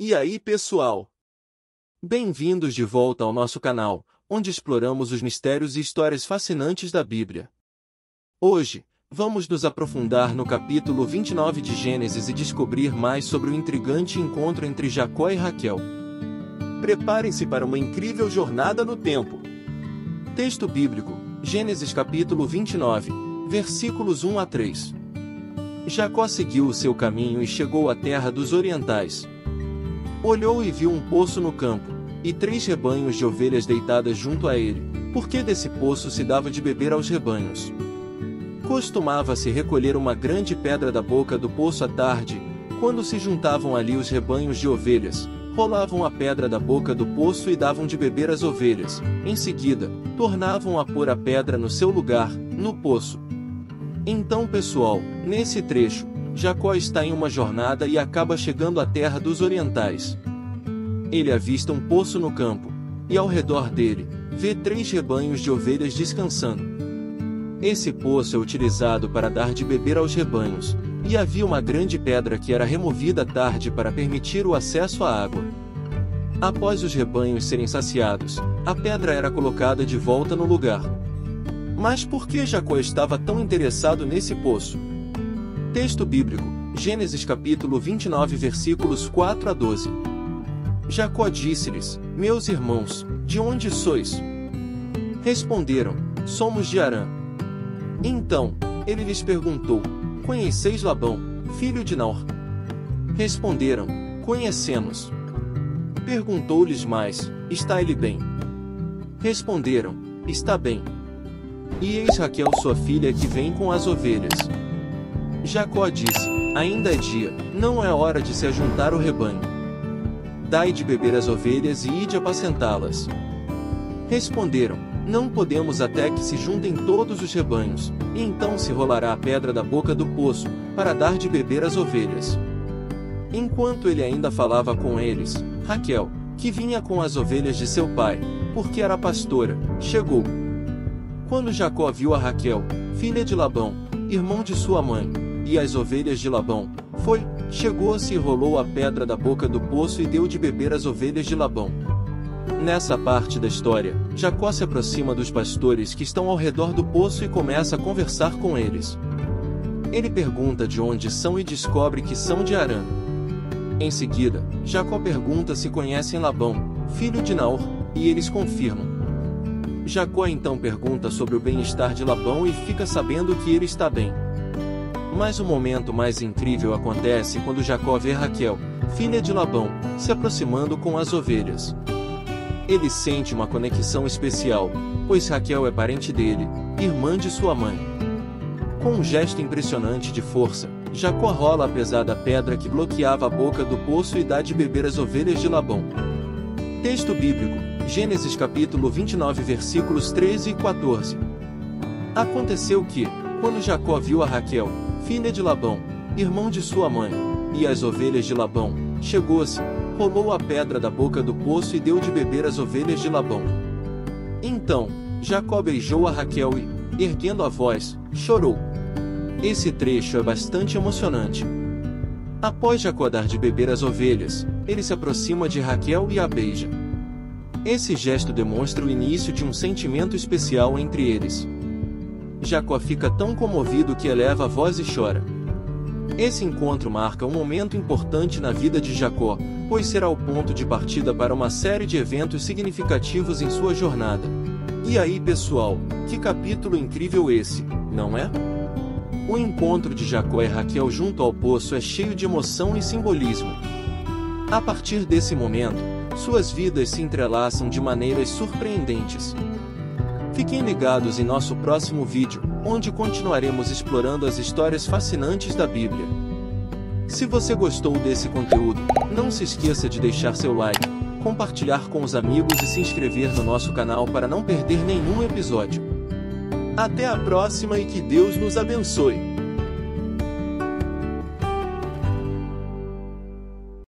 E aí, pessoal? Bem-vindos de volta ao nosso canal, onde exploramos os mistérios e histórias fascinantes da Bíblia. Hoje, vamos nos aprofundar no capítulo 29 de Gênesis e descobrir mais sobre o intrigante encontro entre Jacó e Raquel. Preparem-se para uma incrível jornada no tempo. Texto bíblico, Gênesis capítulo 29, versículos 1 a 3. Jacó seguiu o seu caminho e chegou à terra dos orientais. Olhou e viu um poço no campo, e 3 rebanhos de ovelhas deitadas junto a ele, porque desse poço se dava de beber aos rebanhos. Costumava-se recolher uma grande pedra da boca do poço à tarde, quando se juntavam ali os rebanhos de ovelhas, rolavam a pedra da boca do poço e davam de beber às ovelhas, em seguida, tornavam a pôr a pedra no seu lugar, no poço. Então, pessoal, nesse trecho, Jacó está em uma jornada e acaba chegando à terra dos orientais. Ele avista um poço no campo, e ao redor dele, vê 3 rebanhos de ovelhas descansando. Esse poço é utilizado para dar de beber aos rebanhos, e havia uma grande pedra que era removida à tarde para permitir o acesso à água. Após os rebanhos serem saciados, a pedra era colocada de volta no lugar. Mas por que Jacó estava tão interessado nesse poço? Texto bíblico, Gênesis capítulo 29 versículos 4 a 12. Jacó disse-lhes: "Meus irmãos, de onde sois?" Responderam: "Somos de Harã." Então, ele lhes perguntou: "Conheceis Labão, filho de Naor?" Responderam: "Conhecemos." Perguntou-lhes mais: "Está ele bem?" Responderam: "Está bem. E eis Raquel sua filha que vem com as ovelhas." Jacó disse: "Ainda é dia, não é hora de se ajuntar o rebanho. Dai de beber às ovelhas e ide apacentá-las." Responderam: "Não podemos até que se juntem todos os rebanhos, e então se rolará a pedra da boca do poço, para dar de beber às ovelhas." Enquanto ele ainda falava com eles, Raquel, que vinha com as ovelhas de seu pai, porque era pastora, chegou. Quando Jacó viu a Raquel, filha de Labão, irmão de sua mãe, e as ovelhas de Labão, chegou-se e rolou a pedra da boca do poço e deu de beber às ovelhas de Labão. Nessa parte da história, Jacó se aproxima dos pastores que estão ao redor do poço e começa a conversar com eles. Ele pergunta de onde são e descobre que são de Harã. Em seguida, Jacó pergunta se conhecem Labão, filho de Naor, e eles confirmam. Jacó então pergunta sobre o bem-estar de Labão e fica sabendo que ele está bem. Mas o momento mais incrível acontece quando Jacó vê Raquel, filha de Labão, se aproximando com as ovelhas. Ele sente uma conexão especial, pois Raquel é parente dele, irmã de sua mãe. Com um gesto impressionante de força, Jacó rola a pesada pedra que bloqueava a boca do poço e dá de beber às ovelhas de Labão. Texto bíblico, Gênesis capítulo 29 versículos 13 e 14. Aconteceu que, quando Jacó viu a Raquel, filha de Labão, irmão de sua mãe, e as ovelhas de Labão, chegou-se, rolou a pedra da boca do poço e deu de beber às ovelhas de Labão. Então, Jacó beijou a Raquel e, erguendo a voz, chorou. Esse trecho é bastante emocionante. Após Jacó dar de beber às ovelhas, ele se aproxima de Raquel e a beija. Esse gesto demonstra o início de um sentimento especial entre eles. Jacó fica tão comovido que eleva a voz e chora. Esse encontro marca um momento importante na vida de Jacó, pois será o ponto de partida para uma série de eventos significativos em sua jornada. E aí, pessoal, que capítulo incrível esse, não é? O encontro de Jacó e Raquel junto ao poço é cheio de emoção e simbolismo. A partir desse momento, suas vidas se entrelaçam de maneiras surpreendentes. Fiquem ligados em nosso próximo vídeo, onde continuaremos explorando as histórias fascinantes da Bíblia. Se você gostou desse conteúdo, não se esqueça de deixar seu like, compartilhar com os amigos e se inscrever no nosso canal para não perder nenhum episódio. Até a próxima e que Deus nos abençoe!